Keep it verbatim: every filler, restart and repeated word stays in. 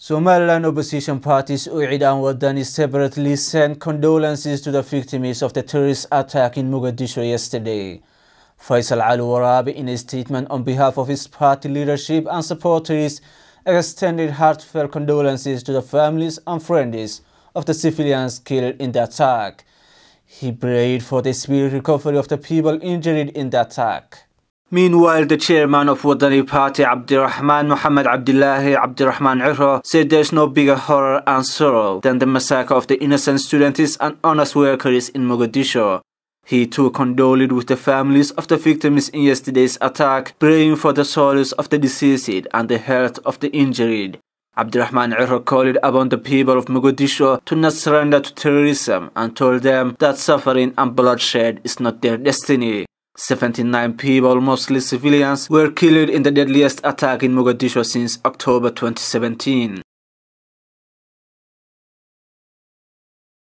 Somaliland opposition parties Uidan and Wadani separately sent condolences to the victims of the terrorist attack in Mogadishu yesterday. Faisal Al Warabi, in a statement on behalf of his party leadership and supporters, extended heartfelt condolences to the families and friends of the civilians killed in the attack. He prayed for the speedy recovery of the people injured in the attack. Meanwhile, the chairman of Wadani party, Abdirrahman Muhammad Abdullahi Abdirahman Irro, said there's no bigger horror and sorrow than the massacre of the innocent students and honest workers in Mogadishu. He too condoled with the families of the victims in yesterday's attack, praying for the souls of the deceased and the health of the injured. Abdirrahman Irro called upon the people of Mogadishu to not surrender to terrorism and told them that suffering and bloodshed is not their destiny. seventy-nine people, mostly civilians, were killed in the deadliest attack in Mogadishu since October twenty seventeen.